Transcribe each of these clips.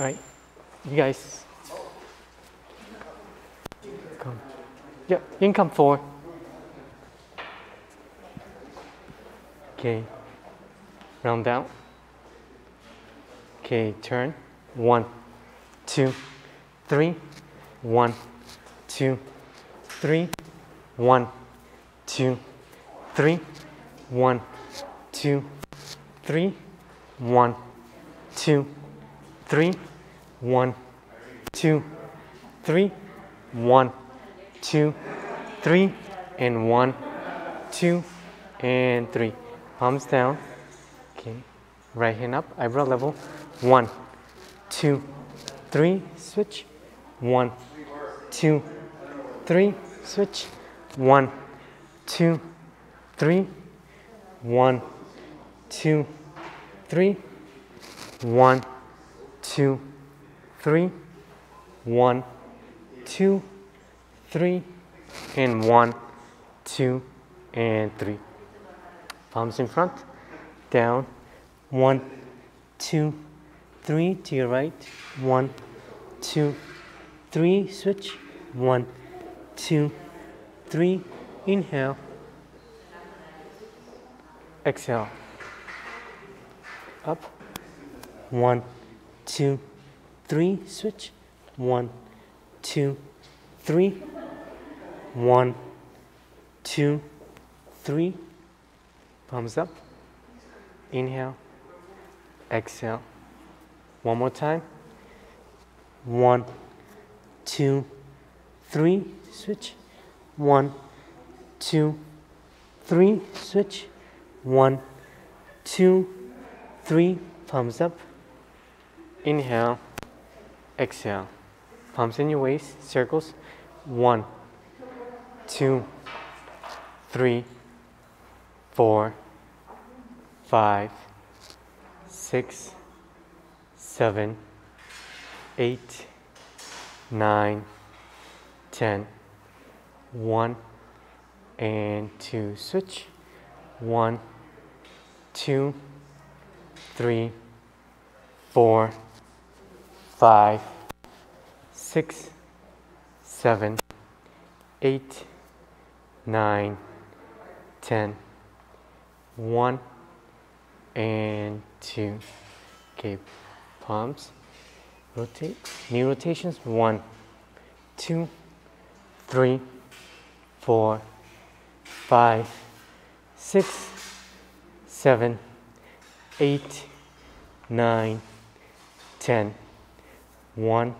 All right, you guys come. Yeah, you can come forward. Okay, round down. Okay, turn. 1, 2, 3. 1, 2, 3. 1, 2, 3. 1, 2, 3. 1, 2, 3. 1, 2, 3. 1, 2, 3. And 1, 2, and 3. Palms down. Okay. Right hand up, eyebrow level. 1, 2, 3, switch. 1, 2, 3, switch. 1, 2, 3. 1, 2, 3. 1, 2, 3. 1, 2, 3. And 1, 2, and 3. Palms in front, down. 1, 2, 3 to your right. 1, 2, 3, switch. 1, 2, 3, inhale, exhale, up. 1, 2, 3, switch. 1, 2, 3. 1, 2, 3. Palms up, inhale, exhale. One more time. 1, 2, 3, switch. 1, 2, 3, switch. 1, 2, 3, palms up, inhale, exhale. Palms in your waist, circles. 1, 2, 3, 4, 5, 6, 7, 8, 9, 10. 1 and 2, switch. 1, 2, 3, 4, 5, 6, 7, 8, 9, 10. 1 and 2. Okay, palms rotate, knee rotations. 1, 2, 3, 4, 5, 6, 7, 8, 9, 10. 1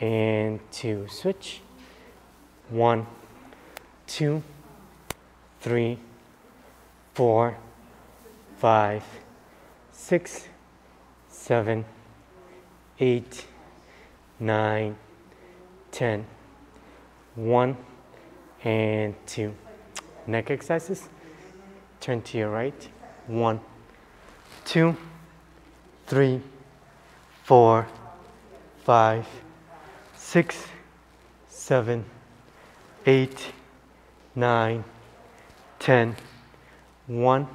and 2, switch. 1, 2, 3, 4, 5, 6, 7, 8, 9, 10. 1 and 2. Neck exercises. Turn to your right. 1, 2, 3, 4, 5, 6, 7, 8, 9, 10. 1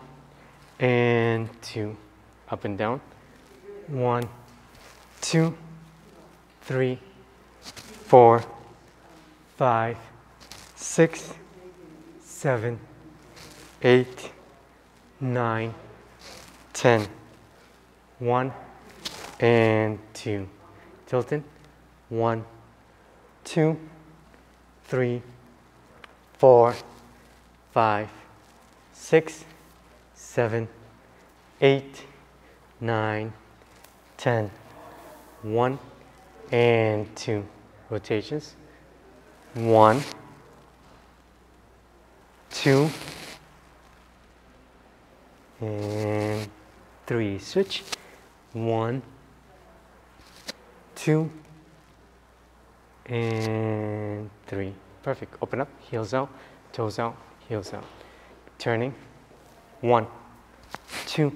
and 2. Up and down. 1, 2, 3, 4, 5, 6, 7, 8, 9, 10. 1 and 2. Tilton. 1, 2, 3, 4, 5, 6, 7, 8, 9, 10. 1 and 2. Rotations. 1, 2, and 3. Switch. 1, 2, and 3. Perfect. Open up, heels out, toes out, heels out. Turning. 1, 2,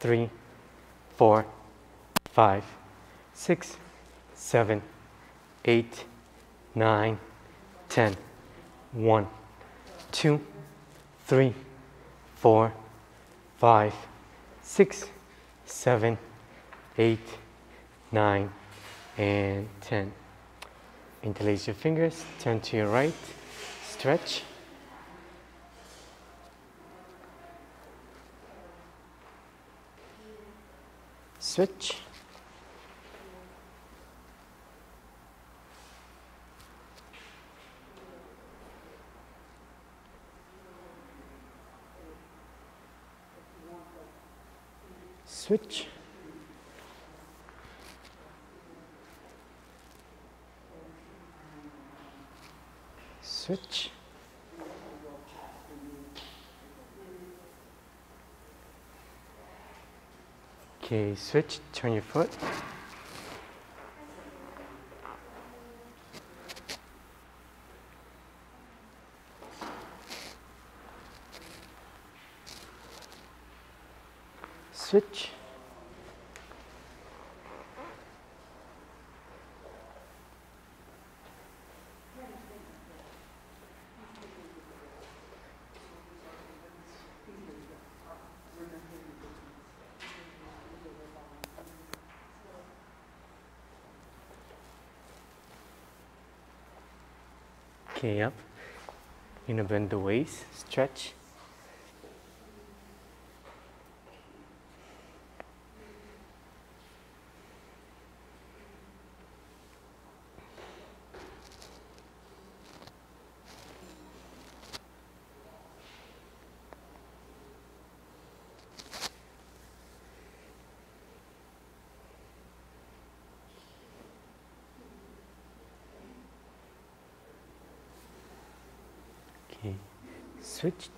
3, 4, 5, 6, 7, 8, 9, 10. 1, 2, 3, 4, 5, 6, 7, 8, 9, and 10. Interlace your fingers, turn to your right, stretch. Switch. Switch. Switch. Okay, switch, turn your foot. Switch. Okay, up. You're gonna bend the waist, stretch. Switch,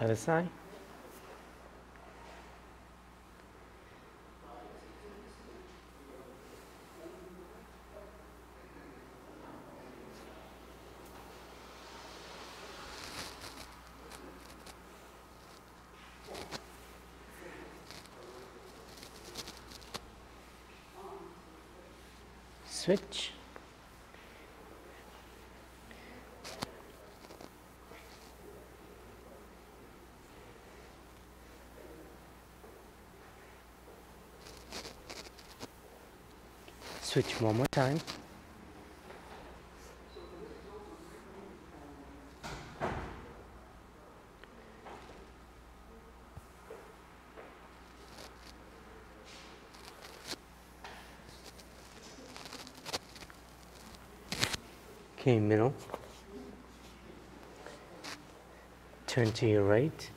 other side. Switch. Switch one more time. Okay, middle. Turn to your right.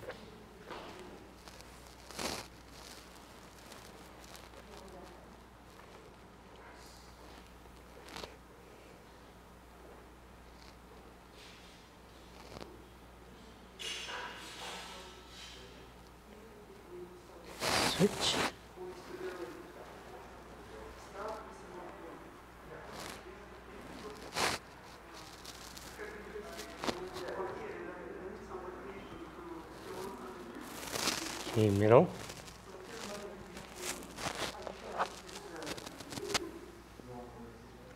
Switch. Okay, middle.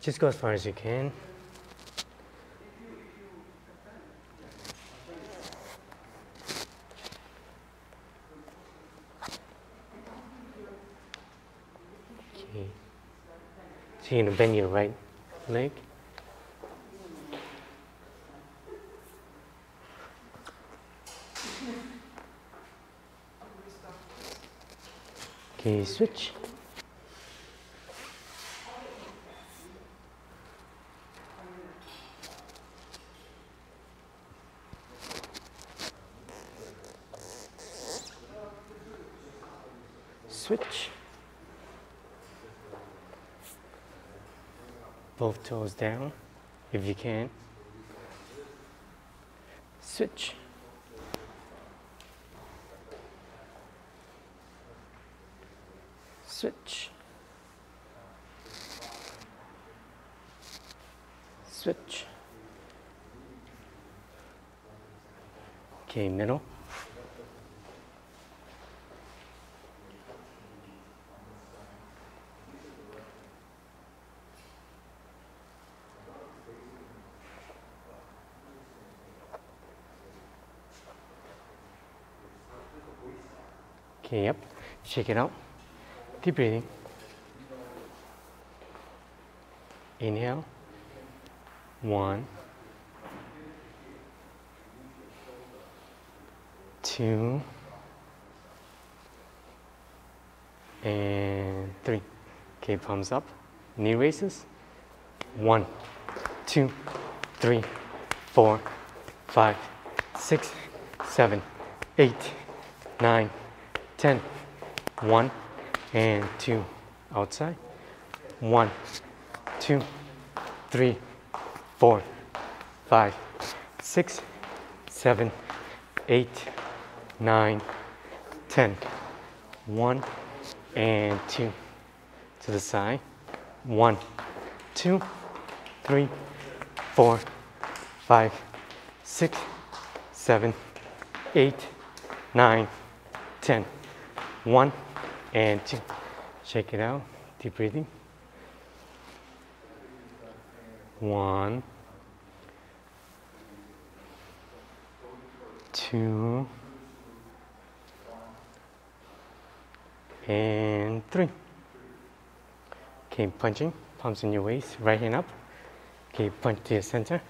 Just go as far as you can. So you're going to bend your right leg. Okay, switch. Switch. Both toes down, if you can. Switch. Switch. Switch. Okay, middle. Okay, yep. Shake it out. Keep breathing. Inhale. 1, 2, and 3. Okay, palms up. Knee raises. 1, 2, 3, 4, 5, 6, 7, 8, 9, 10. 1 and 2. Outside. 1, 2, 3, 4, 5, 6, 7, 8, 9, 10. 1 and 2. To the side. 1, 2, 3, 4, 5, 6, 7, 8, 9, 10. 1 and 2. Shake it out. Deep breathing. 1, 2, and 3. Okay, punching. Palms in your waist. Right hand up. Okay, punch to your center.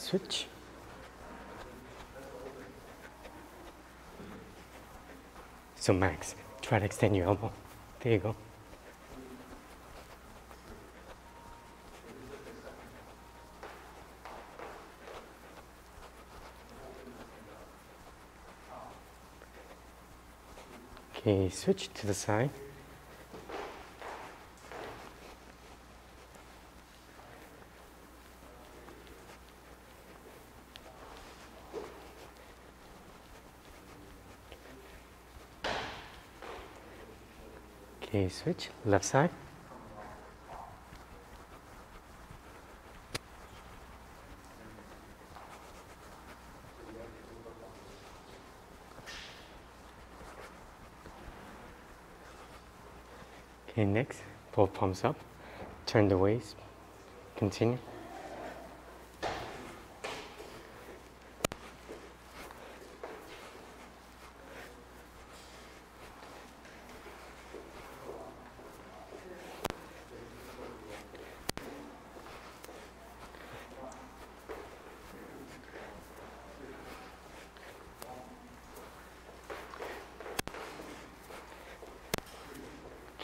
Switch. So Max, try to extend your elbow. There you go. Okay, switch to the side. Okay, switch, left side. Okay, next, both palms up, turn the waist, continue.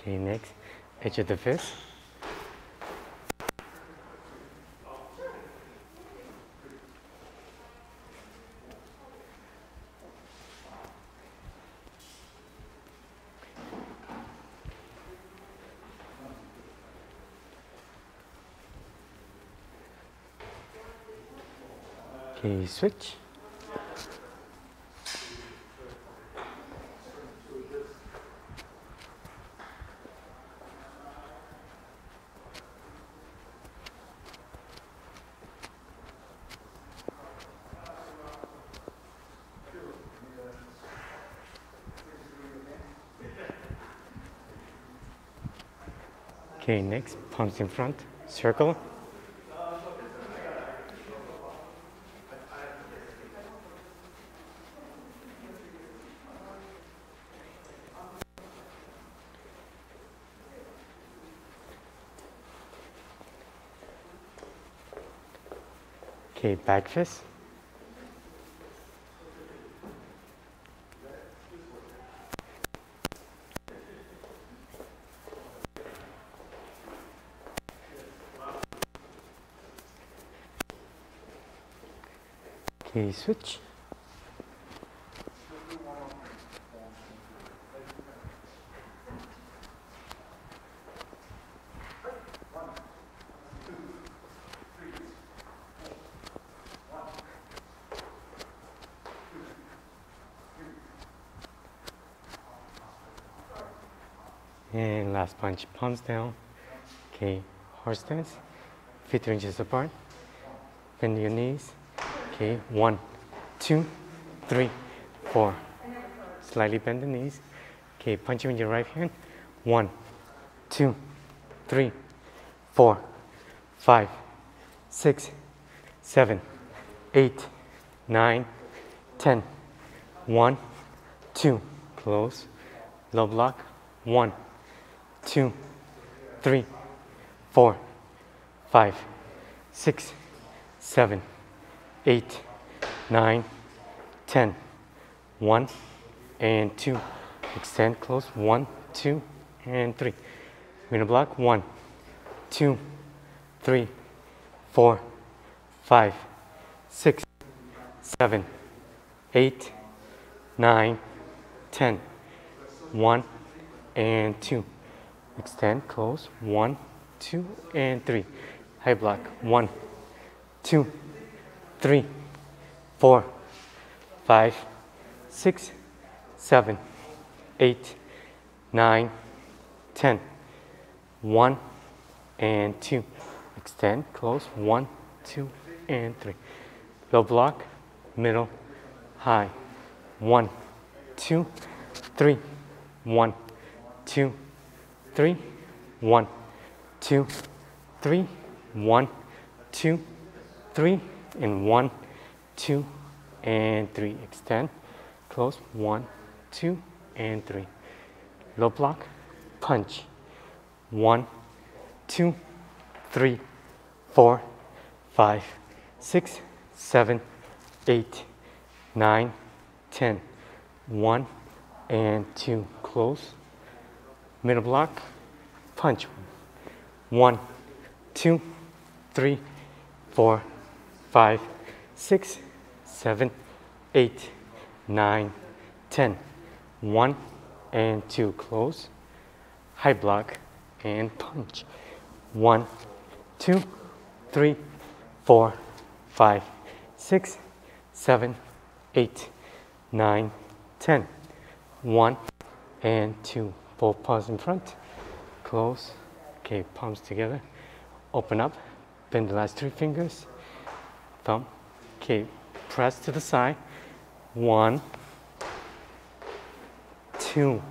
Okay, next, edge of the fist. Okay, switch. Okay, next, palms in front, circle. Okay, back fist. Okay, switch. And last punch, palms down. Okay, horse stance, feet 3 inches apart. Bend your knees. Okay, 1, 2, 3, 4. Slightly bend the knees. Okay, punch him in your right hand. 1, 2, 3, 4, 5, 6, 7, 8, 9, 10. 1, 2, close. Low block. 1, 2, 3, 4, 5, 6, 7, 8, 9, 10. 1 and 2. Extend, close. 1, 2, and 3. We're gonna block. 1, 2, 3, 4, 5, 6, 7, 8, 9, 10. 1 and 2. Extend, close. 1, 2, and 3. High block. 1, 2, 3, 4, 5, 6, 7, 8, 9, 10. 1 and 2. Extend, close. 1, 2, and 3. Low block, middle, high. 1, 2, 3. 1, 2, 3. 1, 2, 3. 1, 2, 3. And 1, 2, and 3. Extend, close. 1, 2, and 3. Low block, punch. 1, 2, 3, 4, 5, 6, 7, 8, 9, 10. 1 and 2. Close. Middle block, punch. 1, 2, 3, 4, 5, 6, 7, 8, 9, 10. 1 and 2. Close. High block and punch. 1, 2, 3, 4, 5, 6, 7, 8, 9, 10. 1 and 2. Both palms in front. Close. Okay, palms together. Open up. Bend the last 3 fingers. Thumb. Okay, press to the side. 1, 2,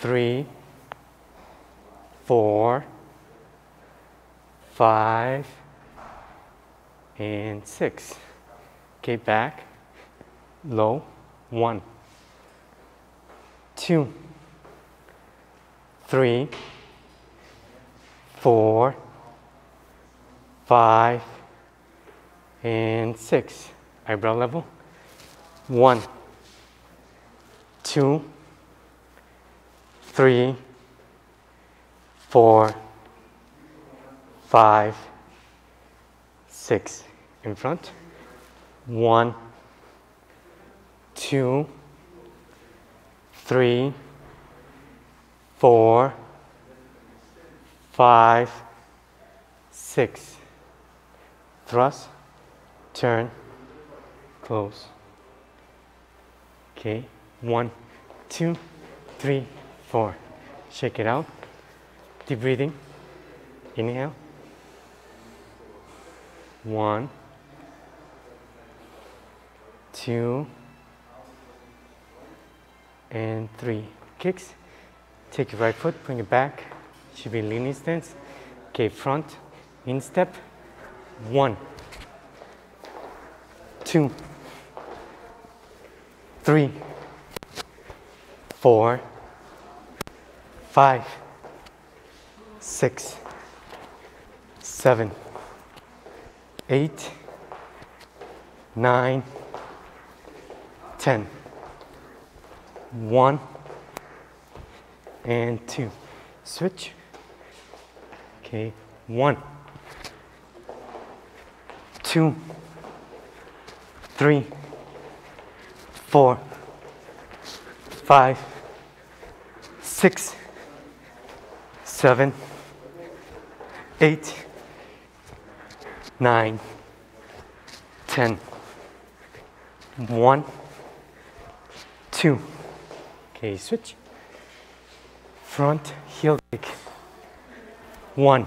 3, 4, 5, and 6. Okay, back. Low. 1, 2, 3, 4, 5, and 6. Eyebrow level. 1, 2, 3, 4, 5, 6. In front. 1, 2, 3, 4, 5, 6. Thrust, turn, close. Okay, 1, 2, 3, 4. Shake it out. Deep breathing. Inhale. 1, 2, and 3. Kicks. Take your right foot, bring it back. Should be leaning stance. Okay, front, instep. 1, 2, 3, 4, 5, 6, 7, 8, 9, 10. 1 and 2. Switch. Okay, 1, 2, 3, 4, 5, 6, 7, 8, 9, 10. 1, 2. Okay, switch. Front heel kick. 1,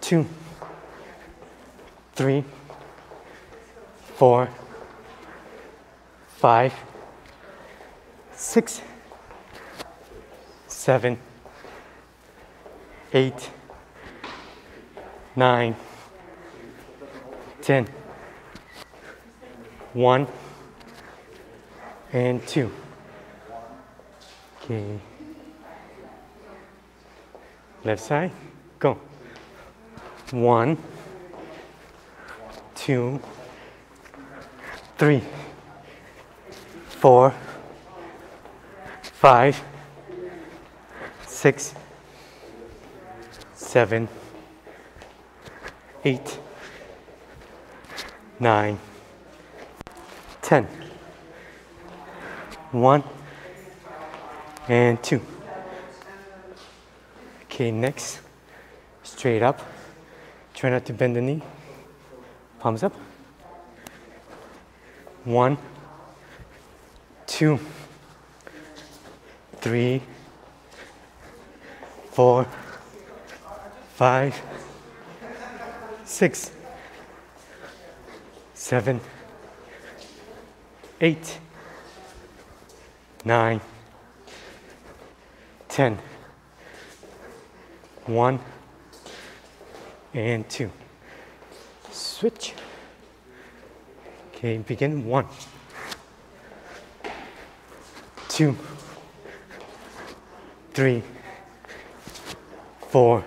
2, 3, 4, 5, 6, 7, 8, 9, 10, 1, and 2. Okay. Left side, go. 1, 2, 3, 4, 5, 6, 7, 8, 9, 10. 1 and 2. Okay, next, straight up. Try not to bend the knee. Palms up. 1, 2, 3, 4, 5, 6, 7, 8, 9, 10. 1 and 2. Switch. Okay, begin. 1, 2, 3, 4,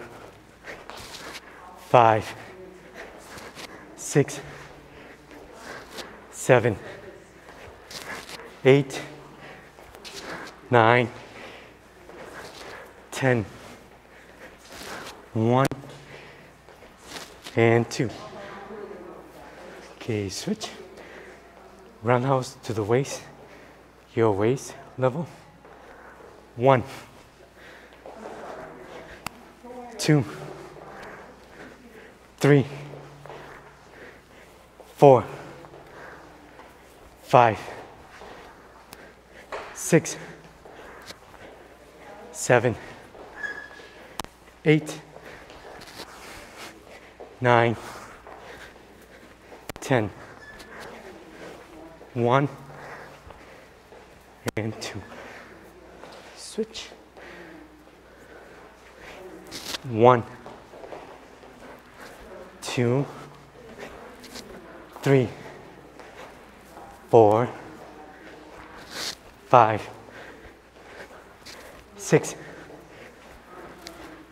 5, 6, 7, 8, 9, 10. 1 and 2. Okay, switch. Roundhouse to the waist, your waist level. 1, 2, 3, 4, 5, 6, 7, 8, 9, 10. 1 and 2. Switch. 1, 2, 3, 4, 5, 6,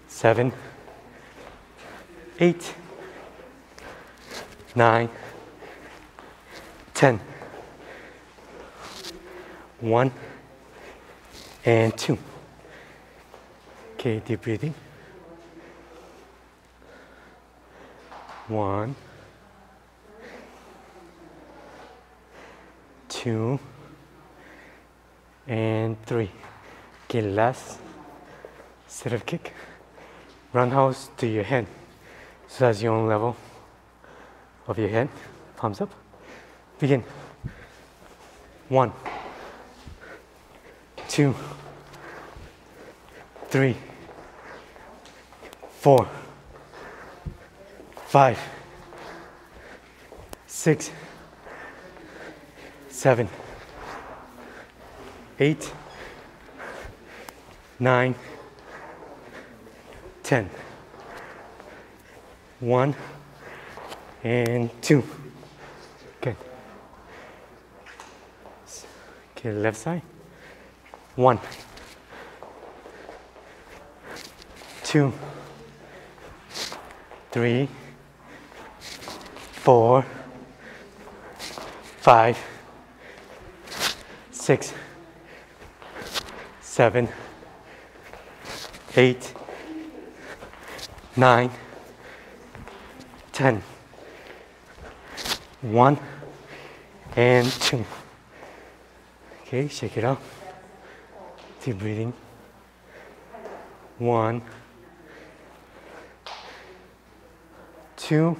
7, 8, 9, 10. 1 and 2. Okay, deep breathing. 1, 2, and 3. Okay, last set of kick. Roundhouse to your head. So that's your own level of your head. Palms up. Begin. 1, 2, 3, 4, 5, 6, 7, 8, 9, 10. 1 and 2. Good. Okay, left side. 1, 2, 3, 4, 5, 6, 7, 8, 9, 10. 1 and 2. Okay, shake it out. Deep breathing. 1, 2,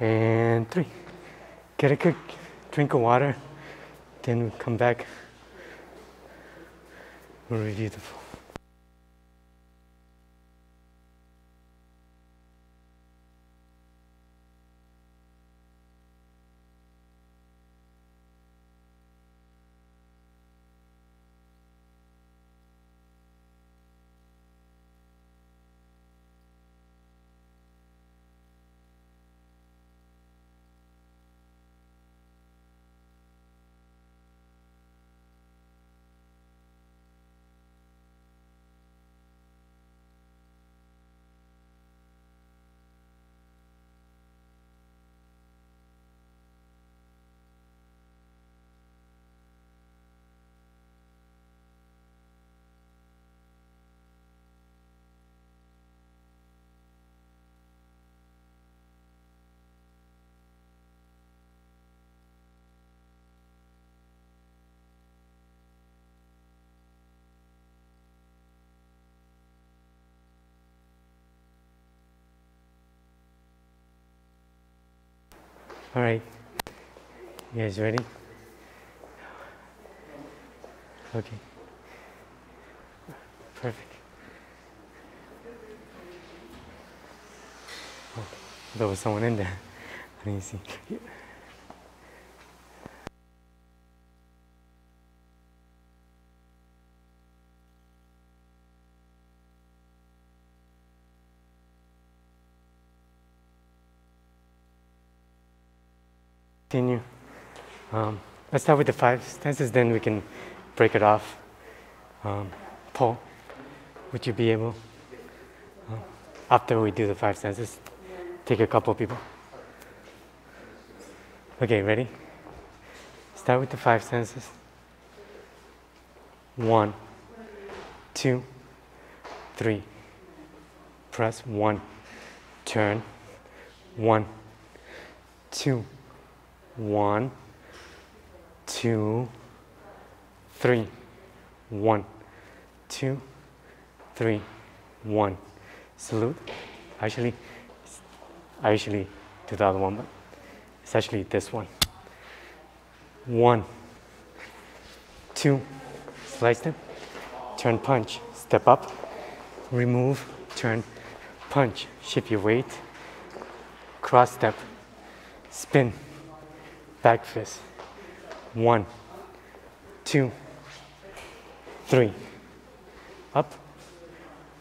and 3. Get a quick drink of water, then we'll come back. We'll review the floor. All right, you guys ready? Okay, perfect. Oh, there was someone in there. I didn't see. Yeah. Continue. Let's start with the five stances, then we can break it off. Paul, would you be able, after we do the five stances, take a couple people? Okay, ready? Start with the five stances. 1, 2, 3. Press 1, turn 1, 2. 1, 2, 3. 1, 2, 3, 1. Salute. Actually, I usually do the other one, but it's actually this one. 1, 2, slide step, turn punch, step up, remove, turn punch, shift your weight, cross step, spin. Back fist. 1, 2, 3. Up,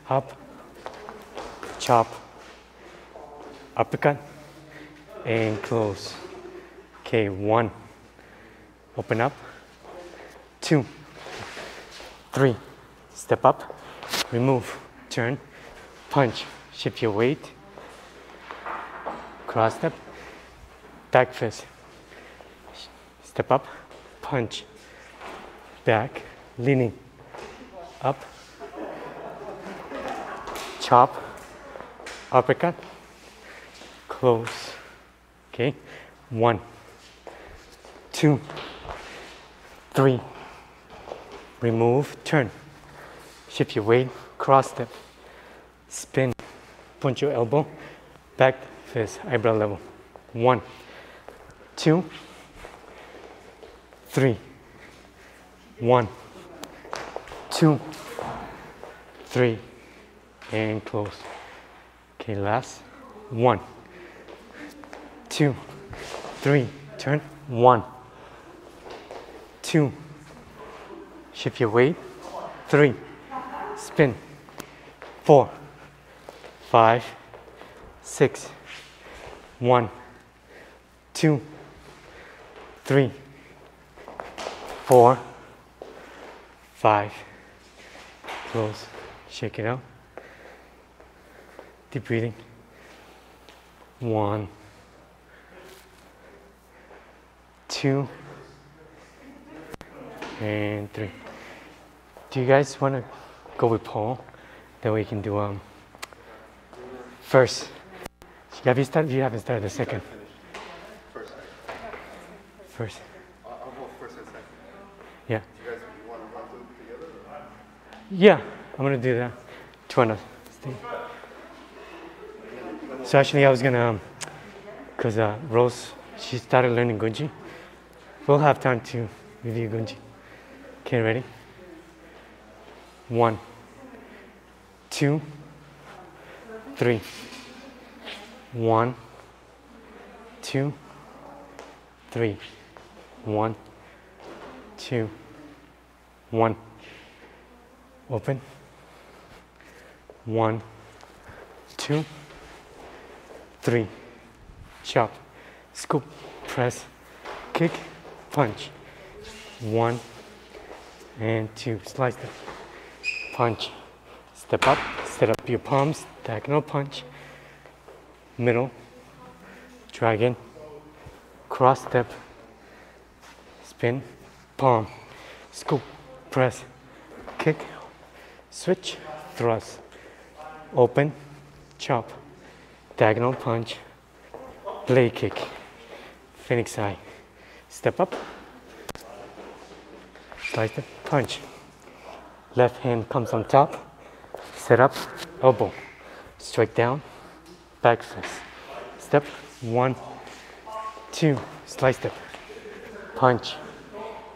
up, chop, uppercut, and close. Okay, 1. Open up. 2, 3. Step up, remove, turn, punch, shift your weight, cross step, back fist. Step up, punch, back, leaning, up, chop, uppercut, close. Okay, 1, 2, 3. Remove, turn, shift your weight, cross step, spin, punch your elbow, back fist, eyebrow level. 1, 2, 3. 1, 2, 3. And close. Okay, last. 1, 2, 3. Turn. 1, 2. Shift your weight. 3. Spin. 4, 5, 6. 1, 2, 3. 4, 5, close, shake it out, deep breathing, 1, 2, and 3. Do you guys want to go with Paul? Then we can do first. Have you started? You haven't started the second. First. Yeah. Do you guys want to run through together? Yeah, I'm going to do that. So actually I was going to, because Rose, she started learning Gunji. We'll have time to review Gunji. Okay, ready? 1, 2, 3. 1, 2, 3. 1, 2, 1. Open. 1, 2, 3. Chop, scoop, press, kick, punch. 1 and 2. Slice them. Punch. Step up. Set up your palms. Diagonal punch. Middle. Drag in. Cross step. Spin. Palm, scoop, press, kick, switch, thrust, open, chop, diagonal punch, play kick, phoenix eye, step up, slice the punch, left hand comes on top, set up, elbow, strike down, back fist, step, 1, two, slice step, punch,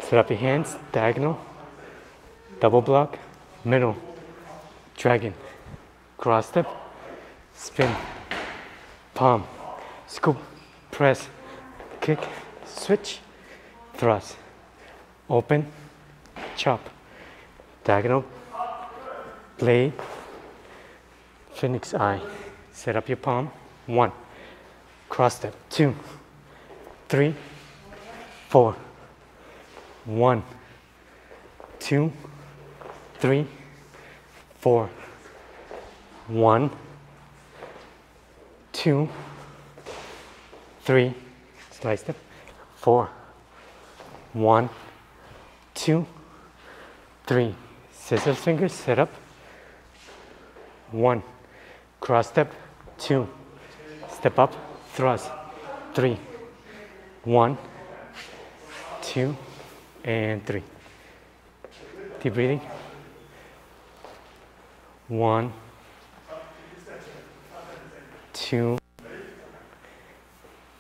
set up your hands, diagonal, double block, middle, dragon, cross step, spin, palm, scoop, press, kick, switch, thrust, open, chop, diagonal, blade, phoenix eye, set up your palm, one, cross step, two, three, four, one, two, three, four, one, two, three, slice step, four, one, two, three, scissors fingers, set up, one, cross step, two, step up, thrust, three, one, two, and three. Deep breathing. One, two,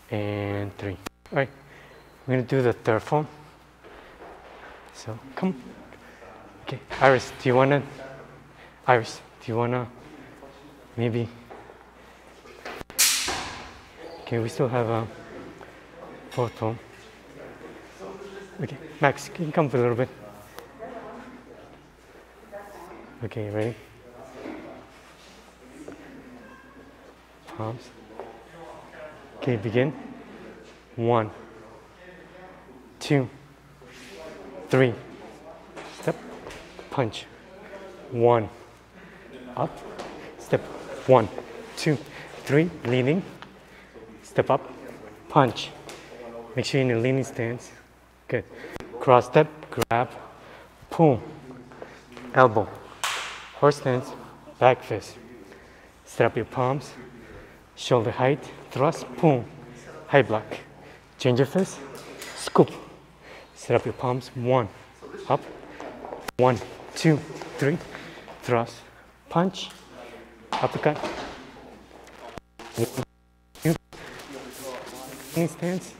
and three. All right, we're gonna do the third form. So come. Okay, Iris, do you wanna? Iris, do you wanna? Maybe. Okay, we still have a fourth form. Okay, Max, can you come for a little bit? Okay, ready? Palms. Okay, begin. One, two, three. Step, punch. One, up. Step, one, two, three, leaning. Step up, punch. Make sure you're in a leaning stance. Good. Cross step, grab, pull, elbow, horse stance, back fist. Step up your palms, shoulder height, thrust, pull, high block. Change your fist, scoop. Set up your palms, one, up, one, two, three, thrust, punch, uppercut. Stance,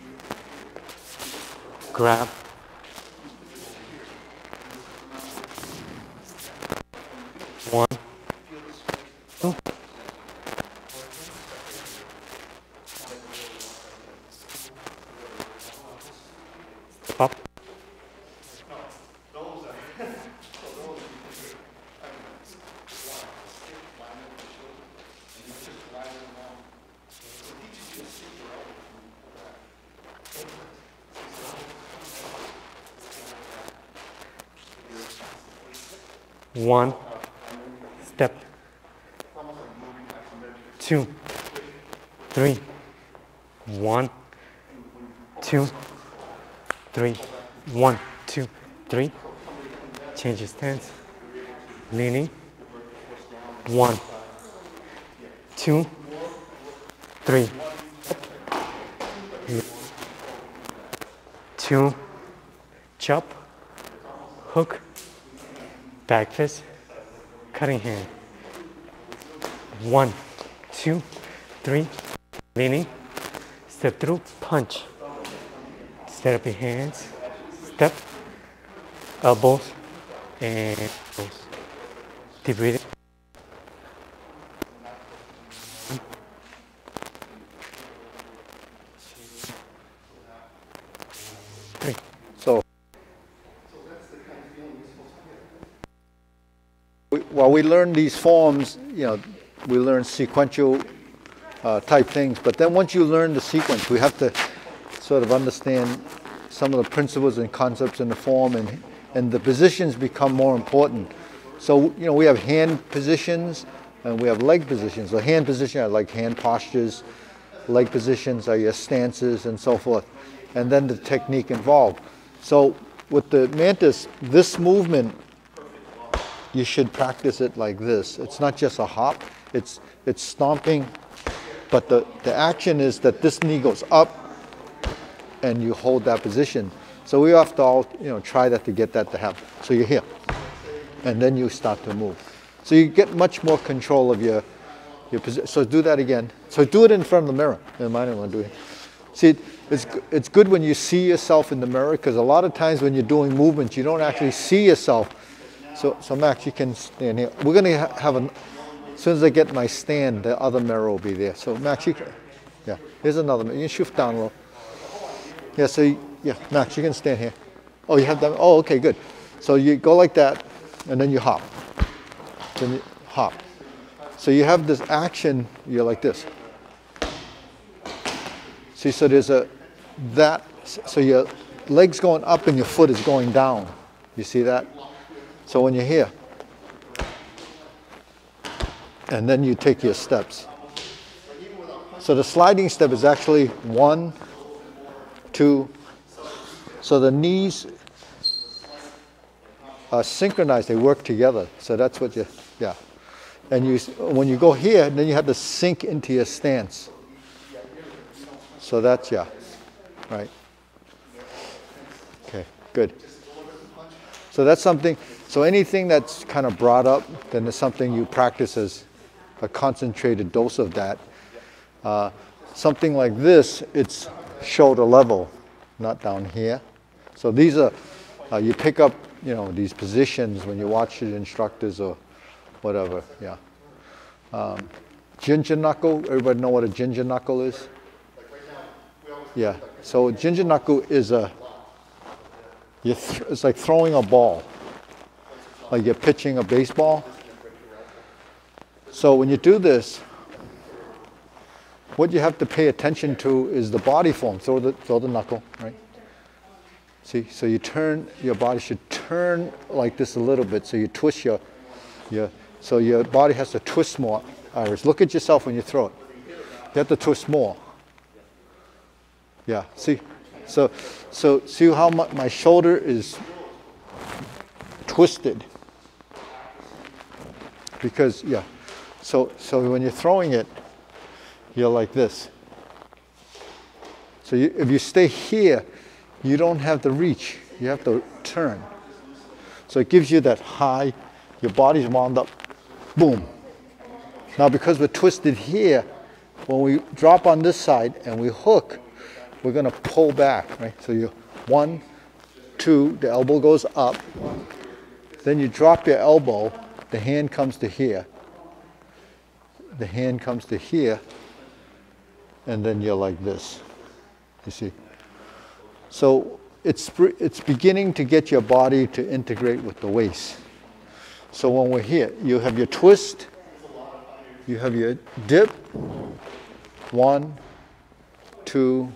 grab, one, two, up, one, step, two, three, one, two, three, one, two, three, change your stance, leaning, one, two, three, two, chop, hook, back fist, cutting hand. One, two, three, leaning, step through, punch. Set up your hands, step, elbows, and elbows. Deep breathing. Three. So. While we learn these forms, you know, we learn sequential type things, but then once you learn the sequence, we have to sort of understand some of the principles and concepts in the form, and the positions become more important. So, you know, we have hand positions and we have leg positions. The hand position are like hand postures, leg positions are your stances and so forth, and then the technique involved. So with the mantis, this movement, you should practice it like this. It's not just a hop, it's stomping, but the action is that this knee goes up and you hold that position. So we have to all, you know, try that to get that to happen. So you're here, and then you start to move. So you get much more control of your position. So do that again. So do it in front of the mirror. Never mind, I don't want to do it. See, It's good when you see yourself in the mirror, because a lot of times when you're doing movements, you don't actually see yourself. So Max, you can stand here. We're going to have an, as soon as I get my stand, the other mirror will be there. So Max, you can, yeah, here's another mirror. You can shift down a little. Yeah, so, yeah, Max, you can stand here. Oh, you have that? Oh, okay, good. So you go like that, and then you hop. Then you hop. So you have this action, you're like this. See, so there's a, that, so your leg's going up and your foot is going down. You see that? So when you're here, and then you take your steps. So the sliding step is actually 1, 2, so the knees are synchronized, they work together. So that's what you, yeah. And you, when you go here, then you have to sink into your stance. So that's, yeah, right. Okay, good. So that's something, so anything that's kind of brought up, then there's something you practice as a concentrated dose of that. Something like this, it's shoulder level, not down here. So these are, you pick up, you know, these positions when you watch your instructors or whatever, yeah. Ginger knuckle, everybody know what a ginger knuckle is? Yeah, so ginger knuckle is a, it's like throwing a ball, like you're pitching a baseball. So when you do this, what you have to pay attention to is the body form. Throw the knuckle, right? See, so you turn, your body should turn like this a little bit, so you twist your so your body has to twist more. Iris, look at yourself when you throw it. You have to twist more. Yeah, see? So see how my shoulder is twisted. Because, yeah, so when you're throwing it, you're like this. So if you stay here, you don't have the reach. You have to turn. So it gives you that high, your body's wound up, boom. Now because we're twisted here, when we drop on this side and we hook, we're going to pull back, right? So you 1, 2, the elbow goes up. Then you drop your elbow, the hand comes to here. The hand comes to here, and then you're like this. You see? So it's beginning to get your body to integrate with the waist. So when we're here, you have your twist, you have your dip, 1, 2,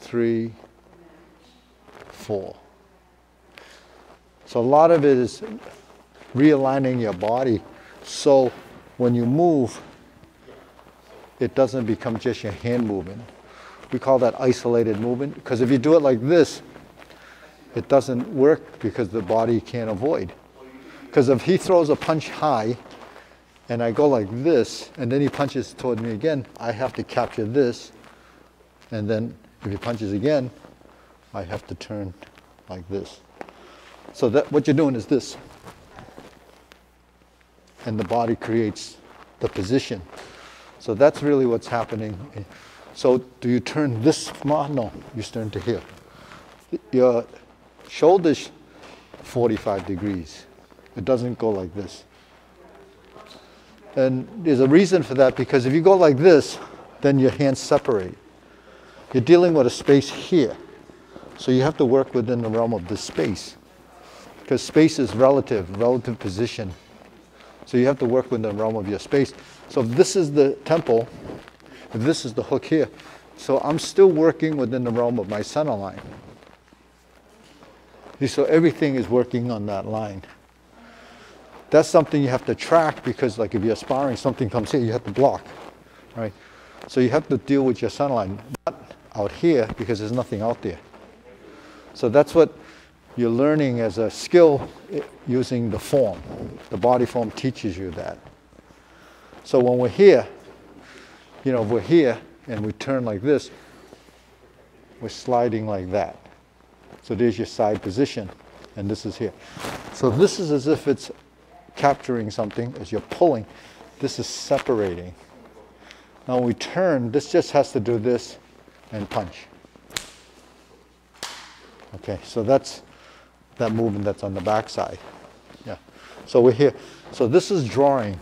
3, 4. So a lot of it is realigning your body so when you move, it doesn't become just your hand movement. We call that isolated movement, because if you do it like this, it doesn't work because the body can't avoid. Because if he throws a punch high, and I go like this, and then he punches toward me again, I have to capture this. And then if he punches again, I have to turn like this. So that what you're doing is this. And the body creates the position. So that's really what's happening. So do you turn this far? No, you turn to here. Your shoulders 45 degrees. It doesn't go like this. And there's a reason for that, because if you go like this, then your hands separate. You're dealing with a space here. So you have to work within the realm of the space, because space is relative position. So you have to work within the realm of your space. So if this is the temple, if this is the hook here, so I'm still working within the realm of my center line. So everything is working on that line. That's something you have to track, because like if you're sparring, something comes here, you have to block, right? So you have to deal with your center line, not out here, because there's nothing out there. So that's what you're learning as a skill, using the form. The body form teaches you that. So when we're here, you know, if we're here and we turn like this, we're sliding like that. So there's your side position, and this is here. So this is as if it's capturing something as you're pulling. This is separating. Now when we turn, this just has to do this, and punch. Okay, so that's that movement that's on the back side. Yeah, so we're here. So this is drawing.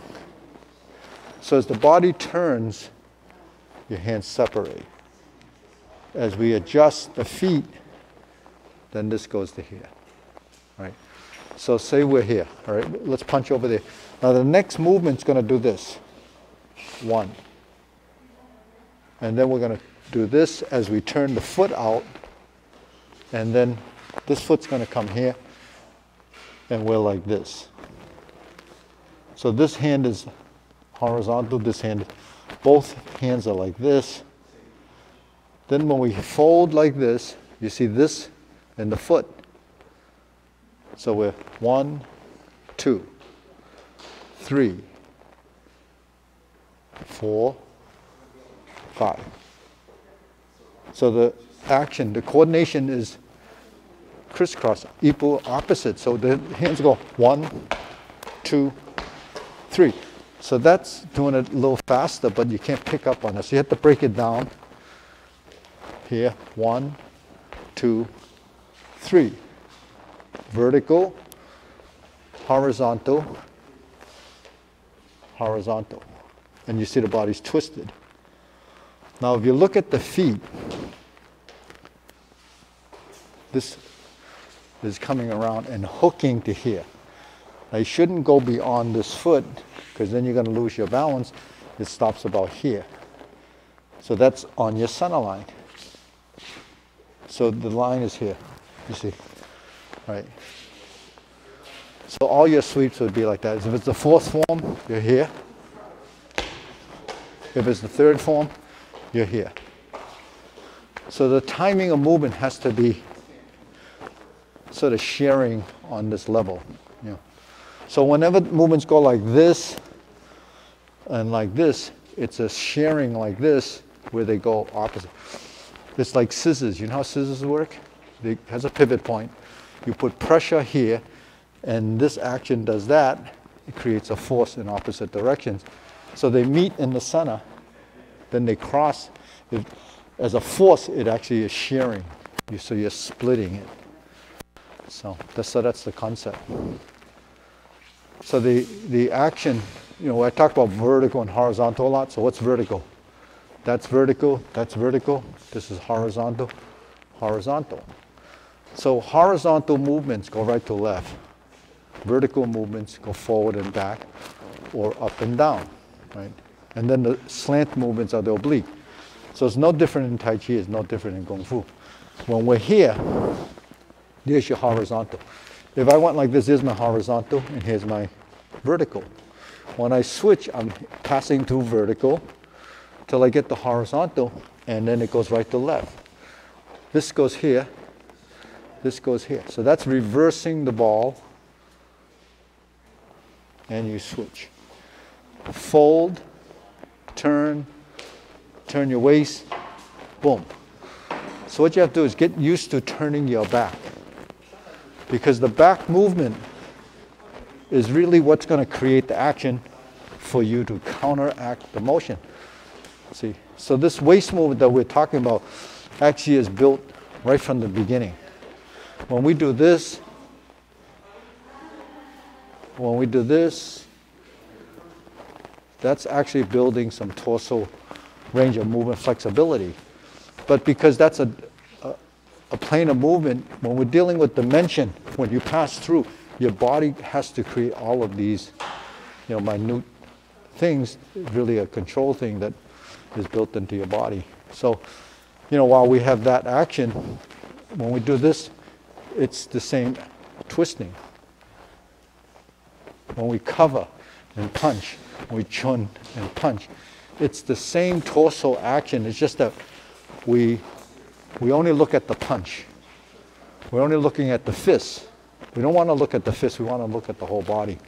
So as the body turns, your hands separate. As we adjust the feet, then this goes to here, right? So say we're here, all right? Let's punch over there. Now the next movement's gonna do this, one. And then we're gonna do this as we turn the foot out, and then this foot's gonna come here, and we're like this. So this hand is horizontal, this hand, both hands are like this. Then when we fold like this, you see this and the foot. So we're 1, 2, 3, 4, 5. So the action, the coordination is crisscross, equal opposite. So the hands go 1, 2, 3. So that's doing it a little faster, but you can't pick up on it. So you have to break it down. Here, 1, 2, 3. Vertical, horizontal, horizontal. And you see the body's twisted. Now if you look at the feet, this is coming around and hooking to here. Now you shouldn't go beyond this foot, because then you're going to lose your balance. It stops about here. So that's on your center line. So the line is here, you see, right? So all your sweeps would be like that. If it's the fourth form, you're here. If it's the third form, you're here. So the timing of movement has to be sort of sharing on this level. You know. So whenever movements go like this and like this, it's a sharing like this where they go opposite. It's like scissors. You know how scissors work? It has a pivot point. You put pressure here, and this action does that. It creates a force in opposite directions. So they meet in the center, then they cross. It, as a force, it actually is shearing. So you're splitting it. So that's the concept. So the action, you know, I talk about vertical and horizontal a lot. So what's vertical? That's vertical, that's vertical, this is horizontal, horizontal. So horizontal movements go right to left. Vertical movements go forward and back, or up and down, right? And then the slant movements are the oblique. So it's no different in Tai Chi, it's no different in Kung Fu. When we're here, there's your horizontal. If I went like this, here's my horizontal, and here's my vertical. When I switch, I'm passing through vertical, till I get the horizontal, and then it goes right to left. This goes here, this goes here. So that's reversing the ball, and you switch. Fold, turn, turn your waist, boom. So what you have to do is get used to turning your back, because the back movement is really what's going to create the action for you to counteract the motion. See, so this waist movement that we're talking about actually is built right from the beginning. When we do this, that's actually building some torso range of movement flexibility. But because that's a plane of movement, when we're dealing with dimension, when you pass through, your body has to create all of these, you know, minute things, really a control thing that is built into your body. So, you know, while we have that action, when we do this, it's the same twisting. When we cover and punch, when we chun and punch, it's the same torso action. It's just that we only look at the punch. We're only looking at the fist. We don't want to look at the fist, we want to look at the whole body.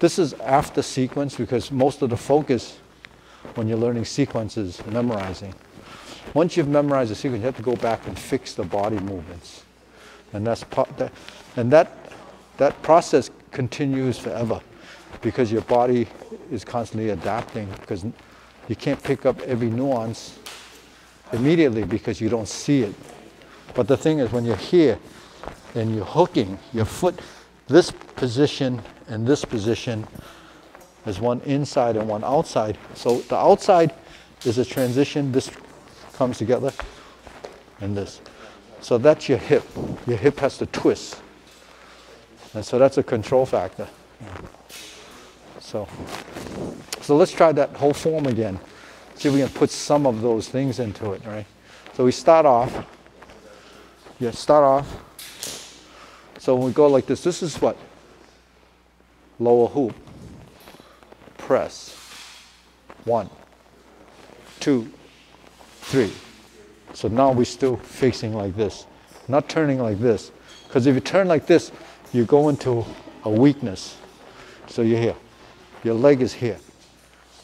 This is after sequence, because most of the focus when you're learning sequences, memorizing. Once you've memorized a sequence, you have to go back and fix the body movements. And that process continues forever, because your body is constantly adapting, because you can't pick up every nuance immediately because you don't see it. But the thing is, when you're here and you're hooking your foot, this position and this position, there's one inside and one outside. So the outside is a transition. This comes together and this. So that's your hip. Your hip has to twist. And so that's a control factor. So let's try that whole form again. See if we can put some of those things into it, right? So we start off. Yeah, start off. So when we go like this, this is what? Lower hoop. Press. 1, 2, 3. So now we're still facing like this, not turning like this. Because if you turn like this, you go into a weakness. So you're here. Your leg is here.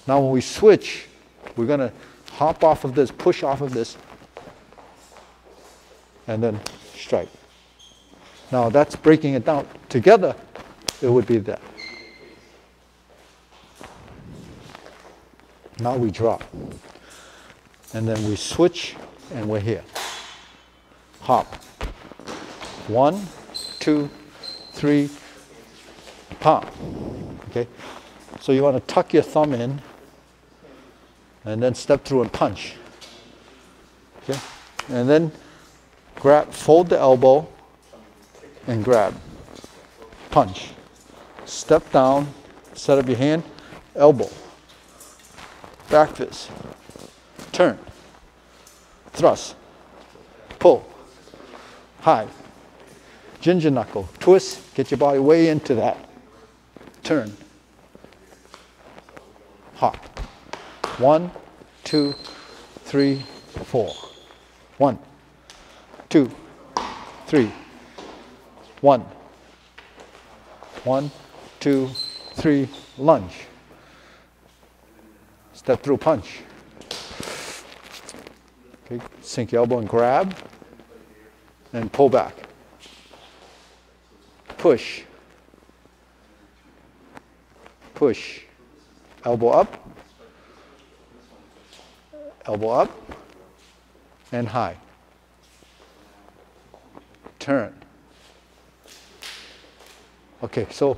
Now when we switch, we're going to hop off of this, push off of this, and then strike. Now that's breaking it down. Together, it would be that. Now we drop. And then we switch, and we're here. Hop. 1, 2, 3, pop. Okay? So you want to tuck your thumb in, and then step through and punch. Okay? And then grab, fold the elbow, and grab. Punch. Step down, set up your hand, elbow. Back fist. Turn, thrust, pull, high, ginger knuckle, twist, get your body way into that, turn, hop, 1, 2, 3, 4, 1, 2, 3, 1, 1, 2, 3, lunge, step through, punch. Okay, sink your elbow and grab, and pull back. Push. Push. Elbow up. Elbow up. And high. Turn. Okay, so a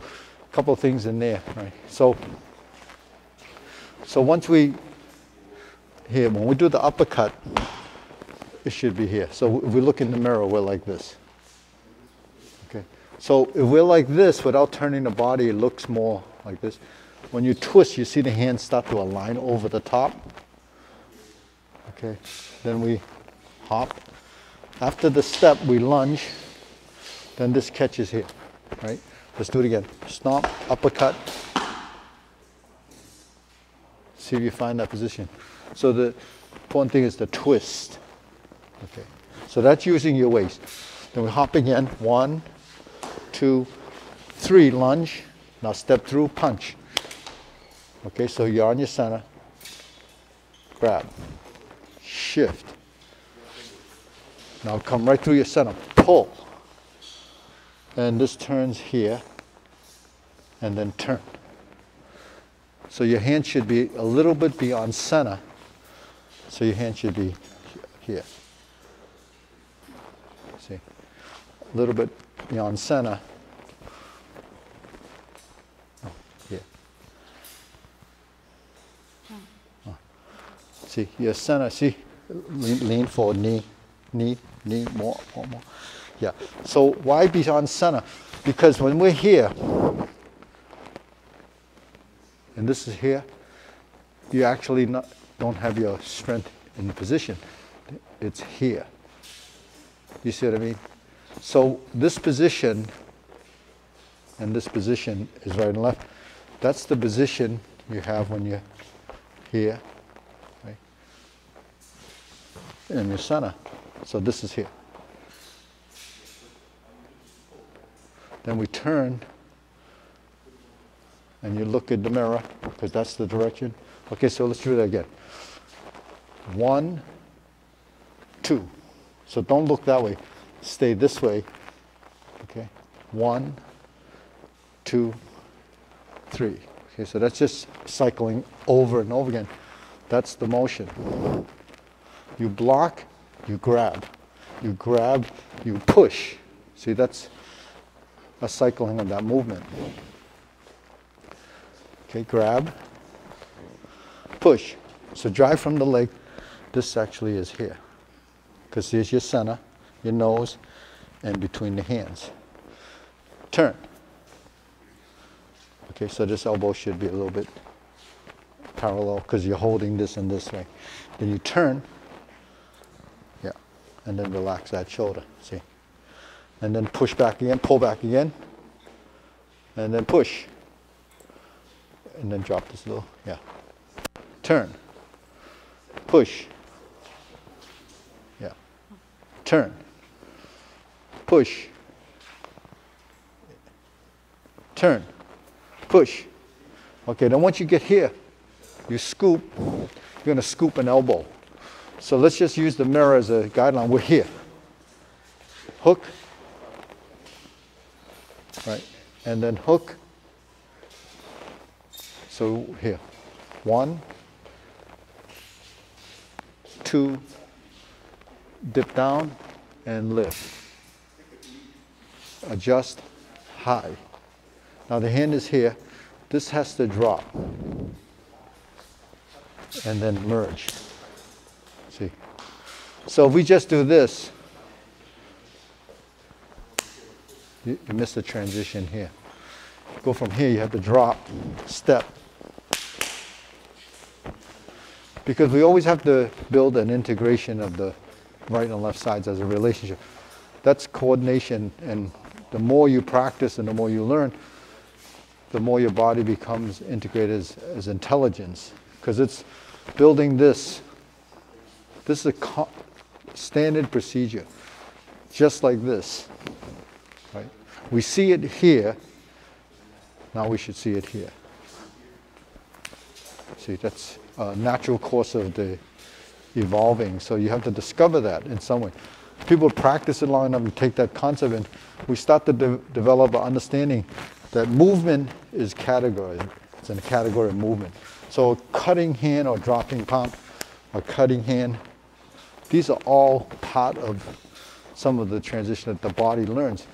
couple of things in there, right? So once we, here, when we do the uppercut, it should be here. So if we look in the mirror, we're like this. Okay. So if we're like this, without turning the body, it looks more like this. When you twist, you see the hands start to align over the top. Okay. Then we hop. After the step, we lunge. Then this catches here. Right? Let's do it again. Stomp, uppercut. See if you find that position. So the important thing is the twist. Okay, so that's using your waist. Then we hop again. 1, 2, 3, lunge. Now step through, punch. Okay, so you're on your center. Grab. Shift. Now come right through your center. Pull. And this turns here. And then turn. So your hand should be a little bit beyond center. So your hand should be here. See? A little bit beyond center. Oh, here. Oh. See, your center, see? Lean forward, knee, knee, knee, more. Yeah. So why beyond center? Because when we're here, and this is here, you actually don't have your strength in the position. It's here. You see what I mean? So this position and this position is right and left. That's the position you have when you're here, right? In your center. So this is here. Then we turn. And you look in the mirror, because that's the direction. Okay, so let's do that again. 1, 2. So don't look that way. Stay this way. Okay. 1, 2, 3. Okay, so that's just cycling over and over again. That's the motion. You block, you grab. You grab, you push. See, that's a cycling of that movement. Okay, grab, push. So drive from the leg. This actually is here, because here's your center, your nose, and between the hands. Turn. Okay, so this elbow should be a little bit parallel because you're holding this in this way. Then you turn, yeah, and then relax that shoulder, see? And then push back again, pull back again, and then push. And then drop this little, yeah. Turn, push, yeah. Turn, push, turn, push. Okay, then once you get here, you scoop, you're gonna scoop an elbow. So let's just use the mirror as a guideline. We're here. Hook, right, and then hook. So here, 1, 2, dip down and lift. Adjust, high. Now the hand is here. This has to drop. And then merge. See? So if we just do this, you miss the transition here. Go from here, you have to drop, step. Because we always have to build an integration of the right and left sides as a relationship. That's coordination, and the more you practice and the more you learn, the more your body becomes integrated as intelligence. Because it's building this. This is a standard procedure, just like this. Right? We see it here. Now we should see it here. See, that's a natural course of the evolving. So you have to discover that in some way. People practice it long enough and take that concept, and we start to develop an understanding that movement is categorized. It's in a category of movement. So cutting hand or dropping palm or cutting hand, these are all part of some of the transition that the body learns.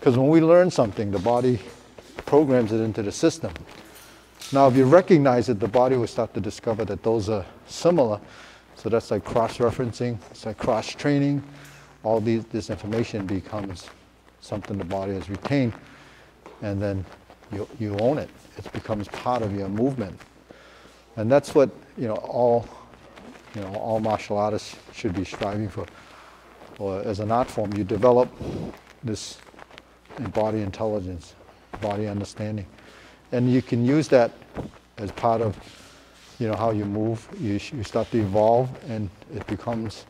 Because when we learn something, the body programs it into the system. Now if you recognize it, the body will start to discover that those are similar. So that's like cross-referencing, it's like cross-training. All this information becomes something the body has retained, and then you own it. It becomes part of your movement. And that's what all martial artists should be striving for. Or as an art form, you develop this body intelligence, body understanding, and you can use that as part of how you move. You start to evolve, and it becomes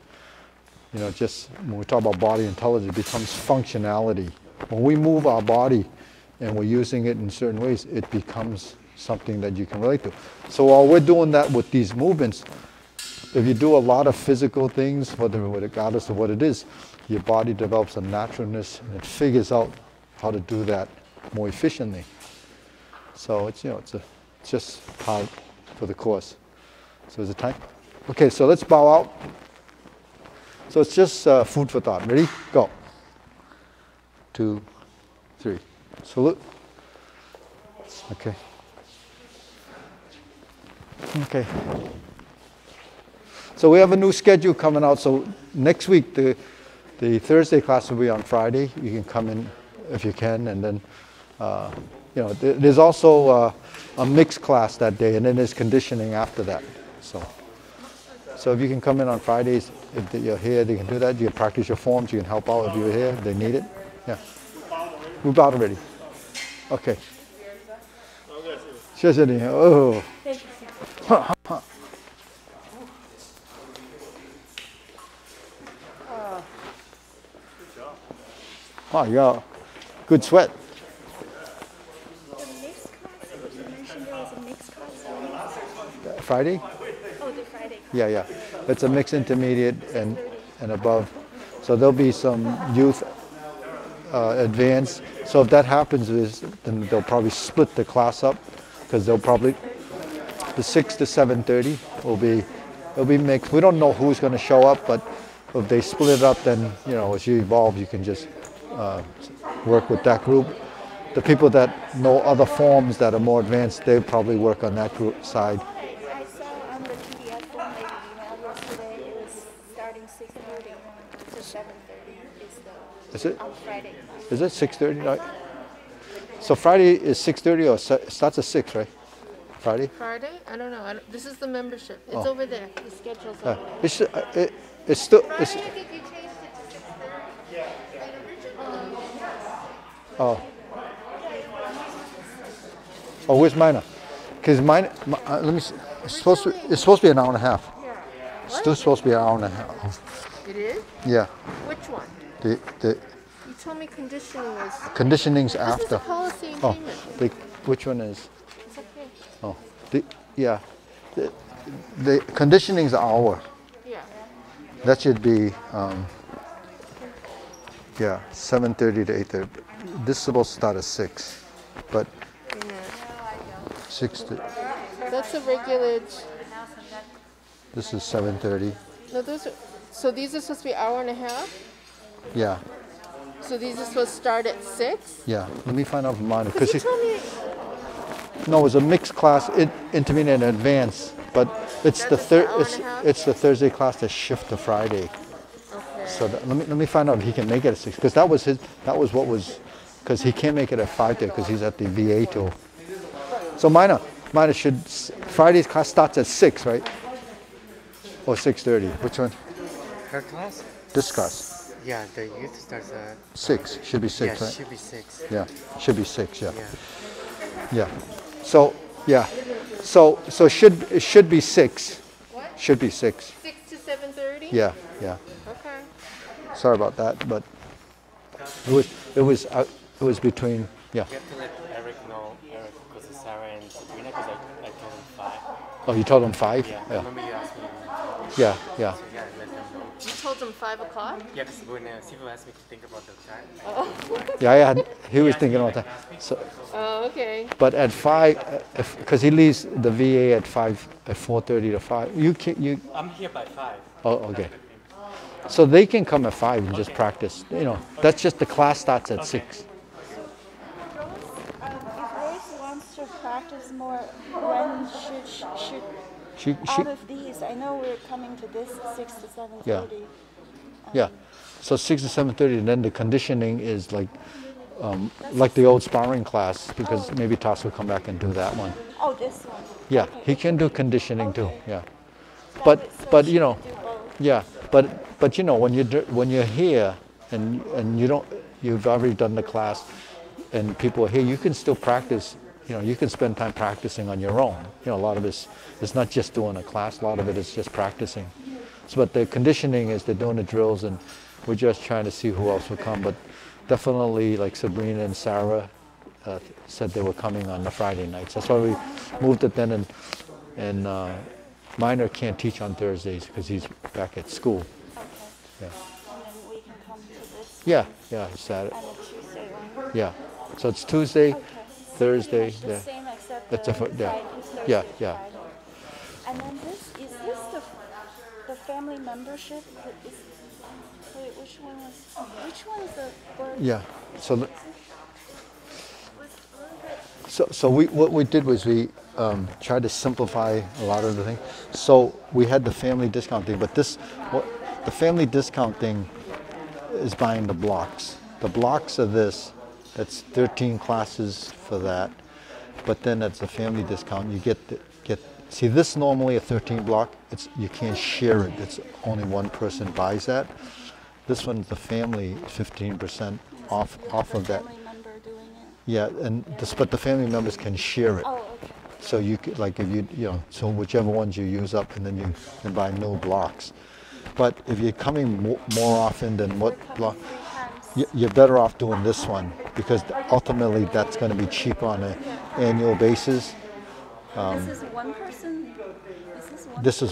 just when we talk about body intelligence, it becomes functionality. When we move our body and we're using it in certain ways, it becomes something that you can relate to. So while we're doing that with these movements, if you do a lot of physical things, regardless of what it is, your body develops a naturalness, and it figures out how to do that more efficiently. So it's just part for the course. So is it time? Okay, so let's bow out. So it's just food for thought. Ready? Go. 2, 3. Salute. Okay. Okay. So we have a new schedule coming out. So next week, the Thursday class will be on Friday. You can come in if you can. And then, there's also a mixed class that day. And then there's conditioning after that. So if you can come in on Fridays, if you're here, they can do that. You can practice your forms. You can help out if you're here, if they need it. Yeah. We bowed already. Okay. Oh. Huh, huh, huh. Oh, you got good sweat. The mixed class, you mentioned there was a mixed class. Friday? Oh, the Friday. Yeah. It's a mixed intermediate and above. So there'll be some youth advanced. So if that happens, then they'll probably split the class up, because they'll probably... The 6 to 7:30 will be it'll be mixed. We don't know who's going to show up, but if they split it up, then, you know, as you evolve, you can just work with that group. The people that know other forms that are more advanced, they probably work on that group side. I saw on the PDF form that you emailed yesterday, it was starting 6:30 to 7:30 is on Friday. Is it 6:30 night? So Friday is 6:30 or starts at 6, right? Friday? Friday? I don't know. This is the membership. It's over there. The schedule's over there. It's still... Friday, it's, I think you changed it to 6:30. Yeah. Oh. Oh, where's mine? Because mine, let me see. It's supposed to be an hour and a half. Yeah. It's still supposed to be an hour and a half. It is? Yeah. Which one? The you told me conditioning was... Conditioning's after. This is policy and payment. The, which one is? It's up here. Oh, yeah. The conditioning's an hour. Yeah. That should be, yeah, 7:30 to 8:30. This is supposed to start at 6, but... 6:30. That's a regular. This is 7:30. No, those are, so these are supposed to be an hour and a half? Yeah. So these are supposed to start at 6? Yeah. Let me find out mine. Because you told me. No, it was a mixed class, intermediate and advanced, but it's the it's the Thursday class that shifts to Friday. Okay. So that, let me find out if he can make it at 6, because that was his. That was what was, because he can't make it at 5 there because he's at the VA tool. So mine should, Friday's class starts at 6, right? Or 6:30, which one? Her class? This class. Yeah, the youth starts at... 6, should be 6, yeah, right? Yeah, should be 6. Yeah, should be 6, yeah. Yeah. So, yeah. So it should be 6. What? Should be 6. 6 to 7:30? Yeah, yeah. Okay. Sorry about that, but it was between, yeah. You have to let Eric know. Oh, you told him 5? Yeah. Yeah. I remember you asked me. Yeah, yeah. So, yeah, let them know. You told him 5 o'clock? Yeah, because when Sifu asked me to think about the time. Oh. Yeah, yeah, he was thinking about that. So, oh, okay. But at 5, because he leaves the VA at 5, at 4:30 to 5. You can, you. I'm here by 5. Oh, okay. So they can come at 5 and just practice. You know, that's just the class starts at 6. Practice more. When should out of these? I know we're coming to this 6 to 7:30. Yeah. Yeah. So 6 to 7:30, and then the conditioning is like the old sparring class, because maybe Tass will come back and do that one. Oh, this one. Yeah, okay. He can do conditioning too. Yeah. That but you know, yeah. But you know, when you're here and you don't, you've already done the class, and people are here, you can still practice. You know, you can spend time practicing on your own. You know, a lot of it's not just doing a class. A lot of it is just practicing. So, but the conditioning is they're doing the drills, and we're just trying to see who else will come. But definitely, like Sabrina and Sarah said, they were coming on the Friday nights. That's why we moved it then. And Minor can't teach on Thursdays because he's back at school. Okay. Yeah. And then we can come to this. Yeah. Yeah. Saturday. And a Tuesday one. Yeah. So it's Tuesday. Okay. Thursday, yeah. The same except that's Friday, yeah. Thursday, yeah, yeah. Friday. And then is this the family membership? Wait, which one is the word? Yeah. So what we did was we tried to simplify a lot of the things. So we had the family discount thing, but the family discount thing is buying the blocks. The blocks of this. That's 13 classes for that, but then that's a family discount. You get. See, this normally a 13 block. It's you can't share it. It's only one person buys that. This one's the family 15% off of that. Yeah, and but the family members can share it. So you could, like if you know, so whichever ones you use up, and then you can buy new blocks. But if you're coming more often than what block. You're better off doing this one because ultimately that's going to be cheaper on an annual basis. This is one person. This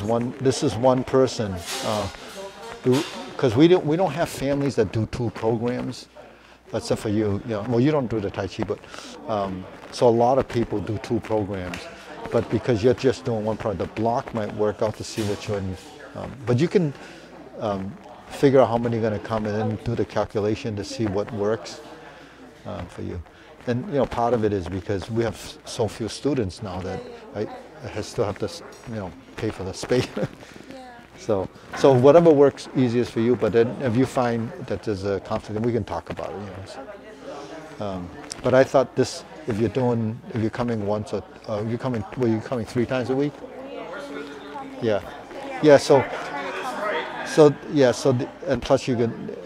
is one person. Because we don't have families that do 2 programs, except for you. You know, well, you don't do the Tai Chi, but so a lot of people do 2 programs. but because you're just doing one product, the block might work out to see which one you, but you can figure out how many are going to come and then do the calculation to see what works for you. And you know, part of it is because we have so few students now that I still have to, you know, pay for the space. So whatever works easiest for you, but then if you find that there's a conflict, then we can talk about it, you know. So, but I thought this, if you're doing, if you're coming once or were you coming 3 times a week? Yeah. Yeah, so and plus you can,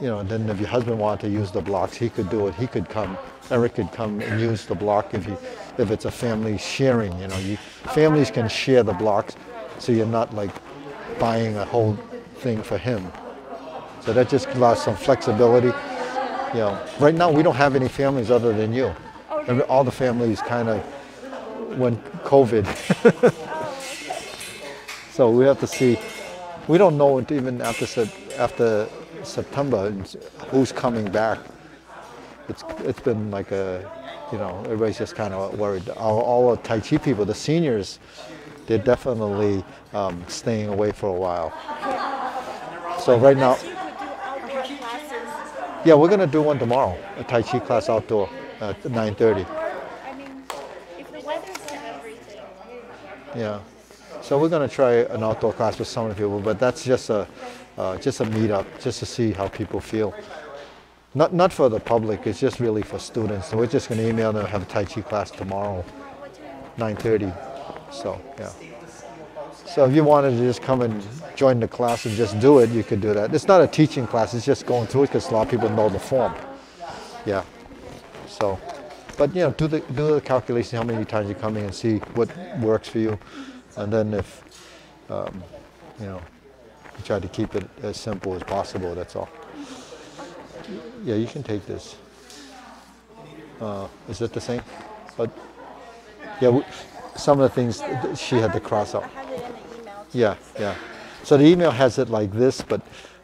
you know, then if your husband wanted to use the blocks, he could do it. He could come. Eric could come and use the block if it's a family sharing, you know. Families can share the blocks, so you're not like buying a whole thing for him. So that just allows some flexibility. You know, right now we don't have any families other than you. All the families kind of went COVID. So we have to see. We don't know it even after September who's coming back. It's been like a, you know, everybody's just kind of worried. All our Tai Chi people, the seniors, they're definitely staying away for a while. So right now, yeah, we're gonna do one tomorrow, a Tai Chi class outdoor at 9:30. Yeah, so we're gonna try an outdoor class with some of the people, but that's just a meetup, just to see how people feel. Not for the public, it's just really for students. So we're just gonna email them and have a Tai Chi class tomorrow, 9:30. So yeah. So if you wanted to just come and join the class and just do it, you could do that. It's not a teaching class, it's just going through it because a lot of people know the form. Yeah. So, but you know, do the calculation how many times you're coming and see what works for you, and then if you know, you try to keep it as simple as possible. That's all. Yeah, you can take this. Is that the same? But yeah. Some of the things she had to cross out. I had it in the email too. Yeah, yeah. So the email has it like this, but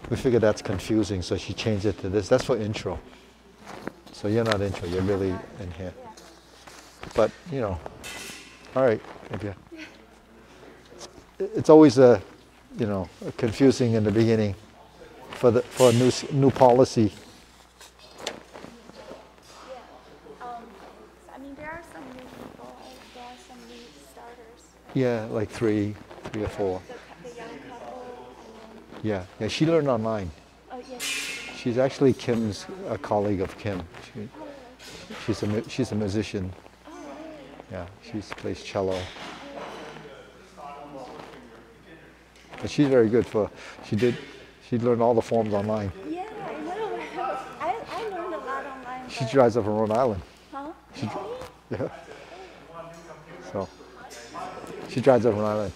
we figured that's confusing, so she changed it to this. That's for intro. So you're not intro, you're really in here. But, you know, all right. Maybe it's always a, you know, confusing in the beginning for a new policy. Yeah, like three or four. The young couple. Yeah, yeah. She learned online. Oh yes. She's actually Kim's, a colleague of Kim. She's a musician. Oh really? Yeah, she plays cello. But she's very good for. She learned all the forms online. Yeah, I know. I learned a lot online. She drives up her own island. Huh? Yeah. So. She drives up an island.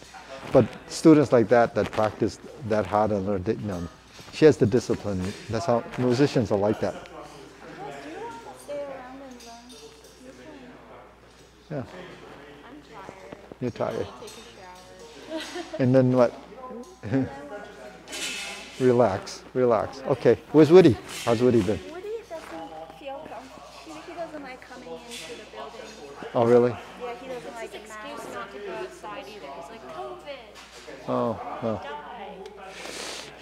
But students like that practice that hard and learn, you know, she has the discipline. That's how musicians are like that. Yeah. I'm tired. You're tired. And then what? Relax. Okay. Where's Woody? How's Woody been? Woody doesn't feel comfortable. He doesn't like coming into the building. Oh, really? Oh, no.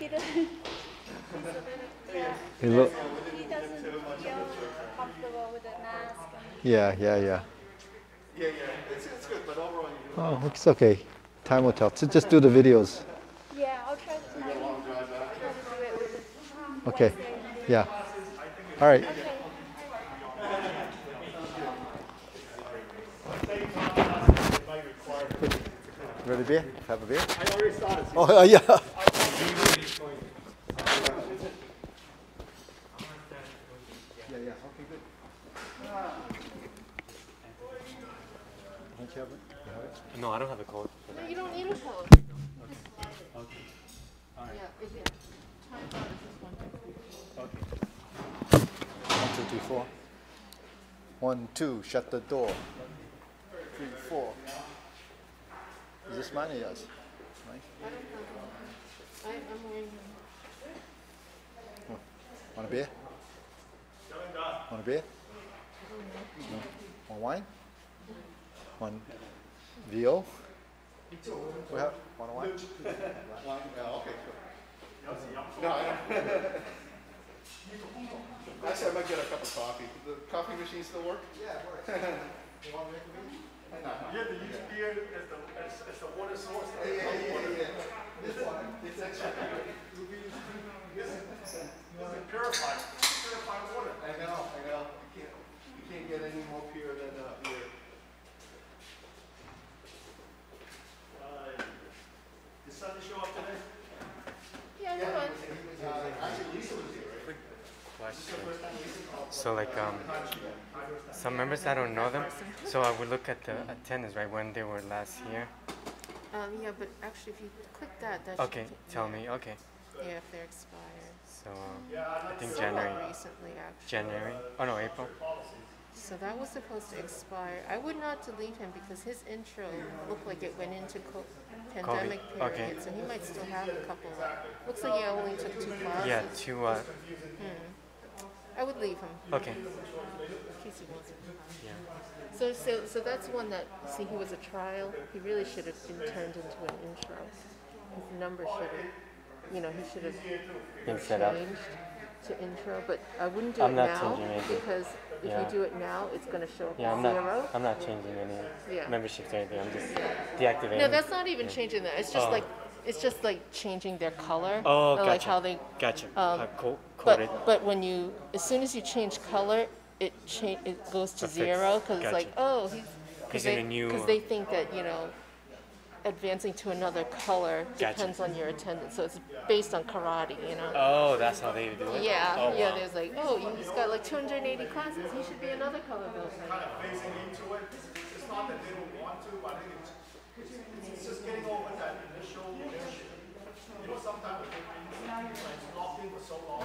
He doesn't feel comfortable with the mask. Yeah. It's good, but overall you do. Oh, it's okay. Time will tell. So just do the videos. Yeah, I'll try to do it. Okay. Yeah. All right. Ready beer? Have a beer? I already started. Oh, yeah. Yeah, okay, good. Don't you have it? No, I don't have a code. No, you don't need a code. Okay. All right. Yeah, okay. 1, 2, 3, 4. 1, 2, shut the door. 3, 4. Is this mine or yours? Mine? I'm wearing one. Want a beer? Want a beer? Want wine? one VO. We have one on one. Okay, cool. No, I don't. Actually, I might get a cup of coffee. The coffee machine still work? Yeah, it works. You want to make a movie? You have to use beer as the water source. Yeah, This water. It's extra. It's purified water. I know. You can't get any more pure than beer. Did Sunday show up today? Yeah, there was. Actually, Lisa was here, right? Question. So like some members, I don't know them, so I would look at the attendance, right, when they were last here. Yeah, but actually if you click that okay, tell me, okay. Yeah, if they're expired. So I think January. Recently, actually. January? Oh no, April. So that was supposed to expire. I would not delete him because his intro looked like it went into pandemic COVID. Period, okay. So he might still have a couple. Looks like he only took 2 classes. Yeah, 2. I would leave him. Okay. In case he wants to come on. Yeah. So that's one that, see, he was a trial. He really should have been turned into an intro. His number should have, he should have been set up to intro, but I wouldn't do it now because if you do it now, it's going to show up as 0. I'm not changing any memberships or anything. I'm just deactivating. No, that's not even changing that. It's just like changing their color. Oh, gotcha. Like how they gotcha. But when you, as soon as you change color, it goes to 0 because it's like because they think that advancing to another color depends on your attendance, so it's based on karate, Oh, that's how they do it. Yeah, oh, yeah. Wow. There's like, he's got like 280 classes. He should be another color belt. Kind of phasing into it. It's not that they don't want to, but I think it's just getting over that initial. Sometimes it's locked in for so long.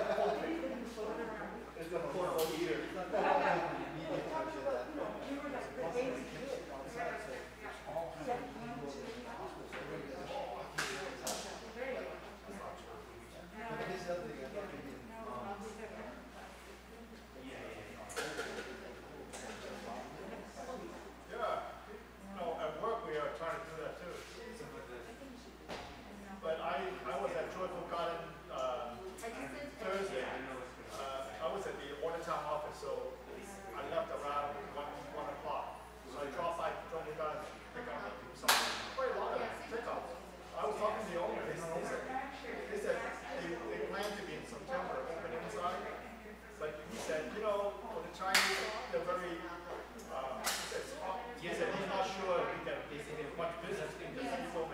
It's a portable eater. Yes, I'm not sure we can get much business in this.